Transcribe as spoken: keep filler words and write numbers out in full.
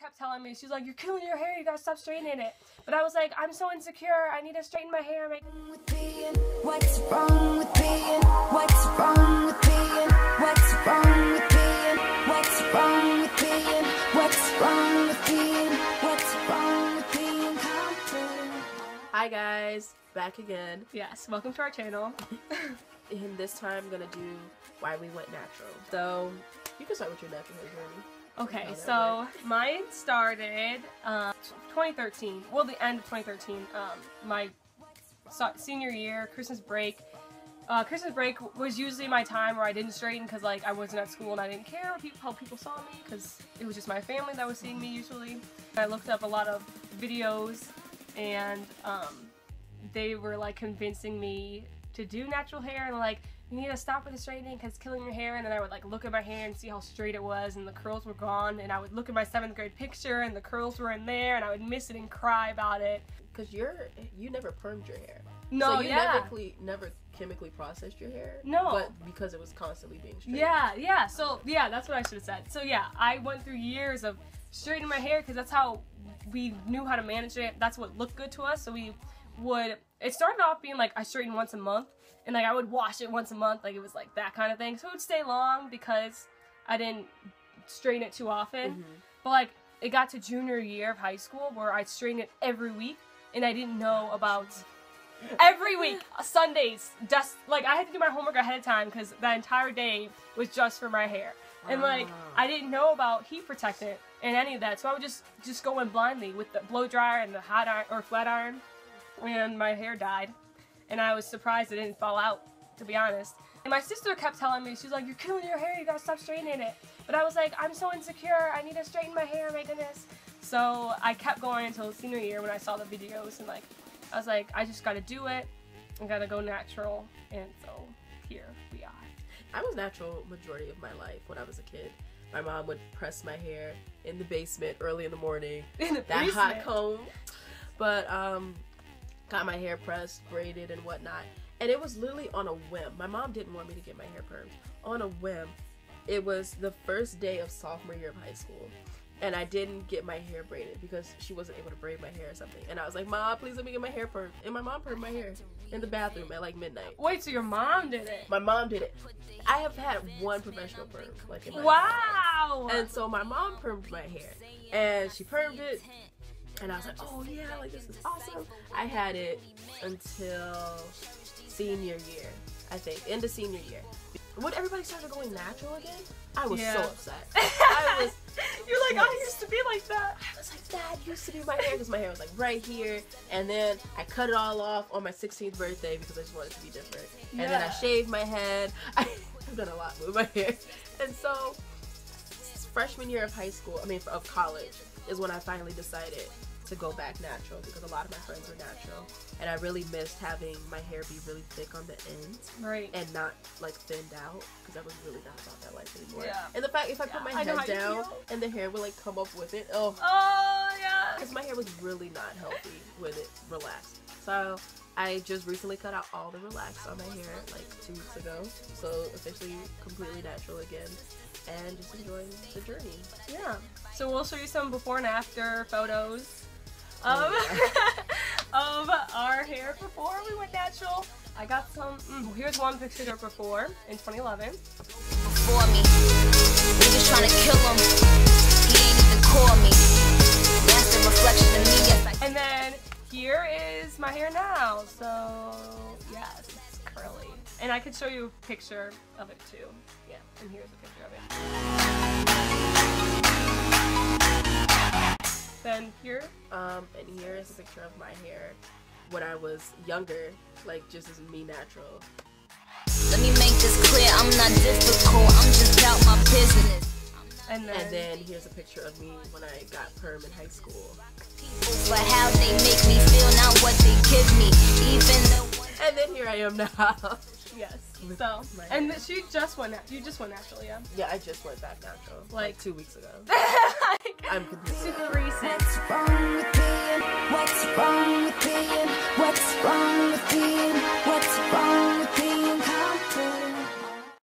mother kept telling me, she's like, you're killing your hair, you gotta stop straightening it. But I was like, I'm so insecure, I need to straighten my hair. What's wrong with being? What's wrong with being? What's wrong with being? What's wrong with being? What's wrong with being? What's wrong with being? Hi guys, back again. Yes, welcome to our channel. And this time I'm gonna do why we went natural. So you can start with your natural hair journey. Okay, so mine started um, twenty thirteen, well, the end of twenty thirteen, um, my so senior year, Christmas break. Uh, Christmas break was usually my time where I didn't straighten because, like, I wasn't at school and I didn't care how people saw me because it was just my family that was seeing me usually. I looked up a lot of videos and um, they were, like, convincing me to do natural hair and, like, you need to stop with the straightening because it's killing your hair. And then I would like look at my hair and see how straight it was and the curls were gone, and I would look at my seventh grade picture and the curls were in there and I would miss it and cry about it. Because you're, you never permed your hair. No, so you yeah. never, never chemically processed your hair. No. But because it was constantly being straightened. Yeah, yeah. So yeah, that's what I should have said. So yeah, I went through years of straightening my hair because that's how we knew how to manage it. That's what looked good to us. So we would, it started off being like I straightened once a month. And like I would wash it once a month, like it was like that kind of thing. So it would stay long because I didn't straighten it too often. Mm-hmm. But like it got to junior year of high school where I straightened it every week, and I didn't know about every week Sundays. Just like I had to do my homework ahead of time because the entire day was just for my hair, and like I didn't know about heat protectant and any of that. So I would just just go in blindly with the blow dryer and the hot iron or flat iron, and my hair died. And I was surprised it didn't fall out, to be honest. And my sister kept telling me, she's like, you're killing your hair, you gotta stop straightening it. But I was like, I'm so insecure, I need to straighten my hair, my goodness. So I kept going until senior year when I saw the videos and like, I was like, I just gotta do it. I gotta go natural. And so here we are. I was natural majority of my life when I was a kid. My mom would press my hair in the basement early in the morning. In the that basement. Hot comb. But, um... got my hair pressed, braided, and whatnot, and it was literally on a whim. My mom didn't want me to get my hair permed. On a whim, it was the first day of sophomore year of high school, and I didn't get my hair braided because she wasn't able to braid my hair or something. And I was like, "Mom, please let me get my hair permed." And my mom permed my hair in the bathroom at like midnight. Wait, so your mom did it? My mom did it. I have had one professional perm. Like in my wow! Life. And so my mom permed my hair, and she permed it. And I was like, oh yeah, like this is awesome. I had it until senior year, I think, end of senior year. When everybody started going natural again, I was yeah. so upset. I was You're like, I used to be like that. I was like, Dad used to do my hair because my hair was like right here. And then I cut it all off on my sixteenth birthday because I just wanted to be different. Yeah. And then I shaved my head. I, I've done a lot with my hair. And so freshman year of high school, I mean of college, is when I finally decided to go back natural because a lot of my friends were natural and I really missed having my hair be really thick on the ends right. and not like thinned out because I was really not about that life anymore. Yeah. And the fact if I yeah. put my I head down and the hair would like come up with it, oh, oh yeah, because my hair was really not healthy when it relaxed. So I just recently cut out all the relax on my hair like two weeks ago, so essentially completely natural again. And just enjoying the journey. Yeah. So we'll show you some before and after photos of, oh, yeah. of our hair before we went natural. I got some, mm, here's one picture of before in twenty eleven. Before me, they just trying to kill him. He ain't even call me. That's the reflection of me. Yes, I and then here is my hair now. So, yes, it's curly. And I could show you a picture of it too. Yeah, and here's a picture of it. Then here, um, and here is a picture of my hair when I was younger, like just as me natural. Let me make this clear, I'm not difficult, I'm just out my business. And then, and then here's a picture of me when I got perm in high school. But how they make me feel, not what they give me, even though. And then here I am now. Yes. So, and she just went. You just went natural, yeah. Yeah, I just went back natural, like, like two weeks ago. Like, I'm super recent. What's wrong with being? What's wrong with being? What's wrong with being? What's wrong with being?